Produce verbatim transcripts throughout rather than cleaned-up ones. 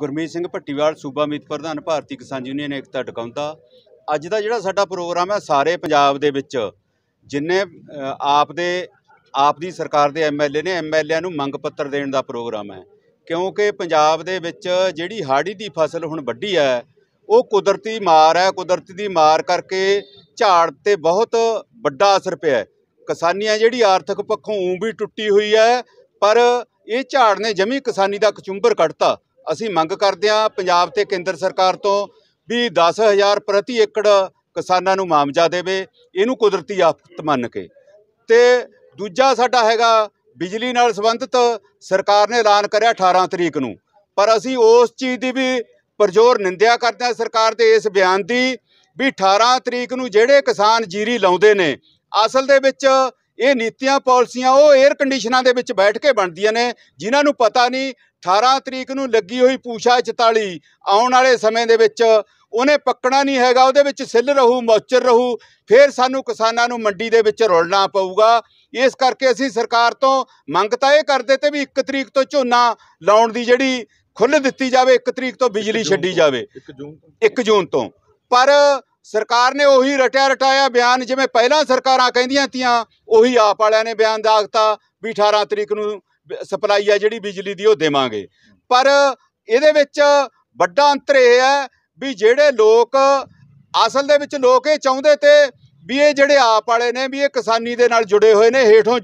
गुरमीत सिंह भट्टीवाल सूबा मीत प्रधान भारतीय किसान यूनियन एकता टिकाउंदा। अज का जिहड़ा साडा प्रोग्राम है सारे पंजाब दे विच जिन्ने आप दे आप दी सरकार दे एम एल ए ने एम एल ए नूं मंग पत्र देण दा प्रोग्राम है, क्योंकि पंजाब दे विच जिहड़ी हाड़ी दी फसल हुण वड्डी है वो कुदरती मार है। कुदरती दी मार करके झाड़ ते बहुत वड्डा असर पिया। किसानी है जिहड़ी आर्थिक पक्षों ऊं भी टुट्टी हुई है, पर ये झाड़ ने जमी किसानी का कचुंबर कढ़ता। असी मंग करते हैं पंजाब ते केंद्र सरकार तो भी दस हज़ार प्रति एकड़ किसानों नूं मुआवजा देवे, इनू कुदरती आफत मन के। ते दूजा साडा हैगा बिजली नाल संबंधित सरकार ने ऐलान करिया अठारह तरीक नूं, पर असी उस चीज़ की भी परजोर निंदिया करते हैं सरकार दे इस बयान की भी अठारह तरीक नूं जिहड़े किसान जीरी लाउंदे ने असल दे विच ये नीतियां पॉलिसियां वो एयर कंडीशनर दे विच बैठ के बनदियां ने, जिन्हां नूं पता नहीं अठारह तरीक नूं लगी हुई पूछा चौताली आने वाले समय दे विच उन्हें पकड़ना नहीं हैगा, उहदे विच सिल रहू मौचर रहू, फिर सानू किसानां नूं मंडी दे विच रोलना पऊगा। इस करके असी सरकार तो मंग तां इह करदे ते भी एक तरीक तो झोना लाउण दी जिहड़ी खुल्ल दित्ती जावे, एक तरीक तो बिजली छड्डी जावे एक जून तो। पर सरकार ने उही रटिया रटाया बयान जिवें पहलां सरकारां कहिंदियां तीआं उही आप वालियां ने बयान दागता भी अठारह तरीक नूं सप्लाई है जिहड़ी बिजली दी ओह देवांगे। पर इहदे विच वड्डा अंतर इह है भी जिहड़े लोक असल दे विच लोक इह चाहुंदे ते भी इह जिहड़े आप वाले ने भी इह किसानी दे नाल जुड़े होए ने, हेठों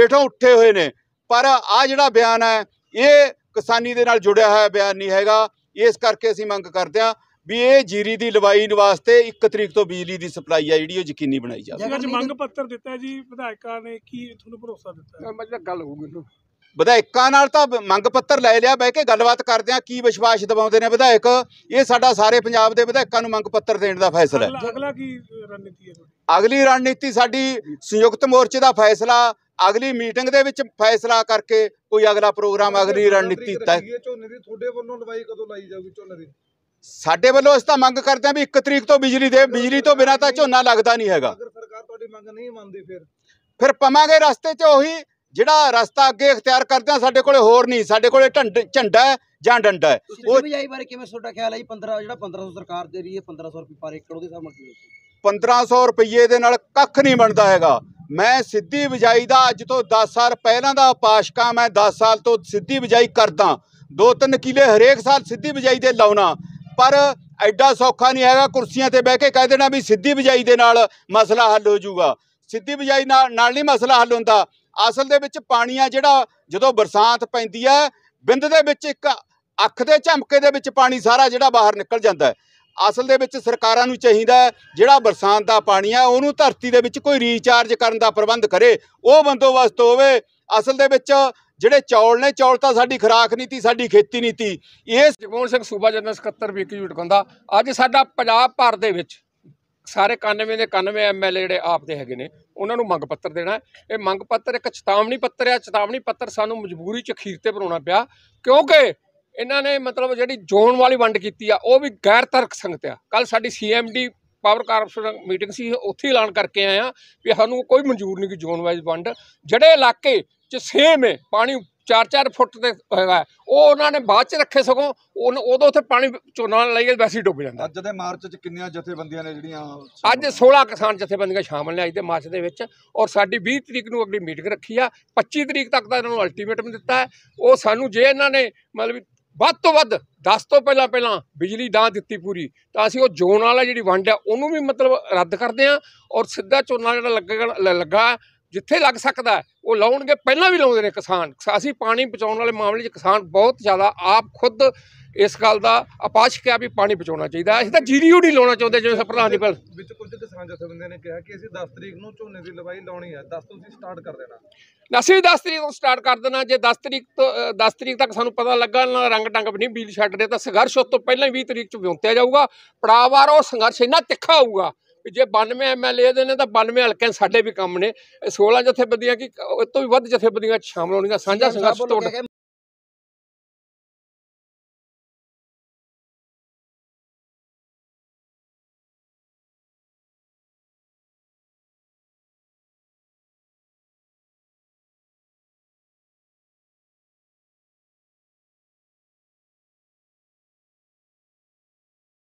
हेठों उठे होए ने, पर आ जिहड़ा बयान है इह किसानी दे नाल जुड़िया होया बयान नहीं हैगा। इस करके असीं मंग करदे आं भी ये जीरी की लवाई वास्ते एक तरीक तो बिजली की सप्लाई है जी यकीनी बनाई जाए। मंग पत्र दिता है जी विधायकों ने की भरोसा दिता मतलब गल होगी विधायकों नाल तां मंग पत्र लै लिया बह के गलबात करते हैं की विश्वास दिवाउंदे ने विधायक। ये साडा सारे पंजाब दे विधायकों नूं मंग पत्र देण दा फैसला है। अगला की रणनीति है? अगली रणनीति साडी संयुक्त मोर्चे का फैसला अगली मीटिंग दे विच फैसला करके कोई अगला प्रोग्राम अगली रणनीति तय। झोने दी तुहाडे वल्लों लवाई कदों लाई जाऊगी? झोने दी साडे वल्लों अस तां मंग करते हैं भी एक तरीक तो बिजली दे, बिजली तो बिना तां झोना लगदा नहीं हैगा। फिर पवांगे रस्ते च उही जिहड़ा रस्ता अगे इख्तियार करते हैं। साडे कोले होर नहीं, साडे कोले झंडा है जां डंडा है। पंद्रह सौ रुपये दे नाल कख नहीं बनदा हैगा। मैं सीधी बिजाई दा अज तो दस साल पहलां दा पाशका मैं दस साल तो सीधी बिजाई करदा, दो तीन किले हरेक साल सीधी बिजाई दे लाउणा, पर एडा सौखा नहीं हैगा। कुर्सियां ते बह के कह देना भी सीधी बिजाई दे नाल मसला हल हो जाऊगा। सीधी बिजाई नाल नाल नहीं मसला हल हुंदा। असल दे विच पानी आ जिहड़ा जदों बरसात पैंदी है बिंद दे विच इक अख दे झमके दे विच पानी सारा जिहड़ा बाहर निकल जांदा है। असल दे विच सरकारां नूं चाहीदा जिहड़ा बरसात दा पानी है उहनूं धरती दे विच कोई रीचार्ज करन दा प्रबंध करे, ओह बंदोबस्त होवे। असल दे विच जिहड़े चौल ने चौल तां साडी खुराक नहीं ती, साडी खेती नहीं ती। इस जगमोहन सिंह सूबा जनरल सकत्तर भी एकजूट होंदा। अज साडा पंजाब भर दे विच सारे कानवे के कानवे एम एल ए जिहड़े आप दे हैगे ने उन्हां नूं मंग पत्र देना। ये मंग पत्र एक चेतावनी पत्र है। चेतावनी पत्र सानूं मजबूरी च अखीर ते भराउणा पिया, क्योंकि इन्हां ने मतलब जिहड़ी जोन वाली वंड कीती आ ओह भी गैर तर्क संगत आ। कल साडी C M D power corporation meeting सी, उत्थे ऐलान करके आए आ भी सानूं कोई मंजूर नहीं कि जोन वाइज वंड जिहड़े इलाके जो सेम है पानी चार चार फुट ते हैगा ओह उन्हां ने बाद च रखे, सगों उदों उत्थे पानी झोना लाइए वैसे ही डुब जांदा। अज दे मार्च च किन्नियां जथेबंदियां ने जिहड़ियां अज सोलह किसान जथेबंदियां शामिल ने अज दे मार्च दे विच, और साडी बीस तरीक नूं अगली मीटिंग रखी आ। पच्ची तरीक तक दा इन्हां नूं अल्टीमेटम दित्ता है। ओह सानूं जे इन्हां ने मतलब ਵੱਧ ਤੋਂ ਵੱਧ दस तो पहला पहला बिजली ना ਦਿੱਤੀ पूरी तो असी वो जोन वाला जी वंड है उन्होंने भी मतलब रद्द करते हैं। और सीधा झोना जो लग लगा जिथे लग सकता है वो लाउणगे। पहला भी लाते हैं किसान। असी पानी बचाने वाले मामले किसान बहुत ज़्यादा आप खुद इस गल का आपाशक है भी पानी बचाना चाहिए। अभी तो जीरी नहीं लाना चाहते जो प्रधान जी कुछ किसान जथेबंदियां ने कहा कि असी दस तरीक नूं झोने की लवाई लानी है। दस तो स्टार्ट कर देना, असी भी दस तरीक तो स्टार्ट कर देना। जे दस तरीक तो दस तरीक तक सानूं पता लगा ना रंग टंग भी नहीं बिजली छड्ड रहे तो संघर्ष उस तो पहले भी तरीक च व्योंतिया जाऊगा। पड़ावार और संघर्ष इन्ना तिखा होऊगा भी जे बानवे एम एल ए दे ने तां बानवे हल्के साडे भी कम ने। सोलह जथेबंदियां की तो भी वध जथेबंदियां शामिल होणगीਆਂ। सांझा संघर्ष तोड़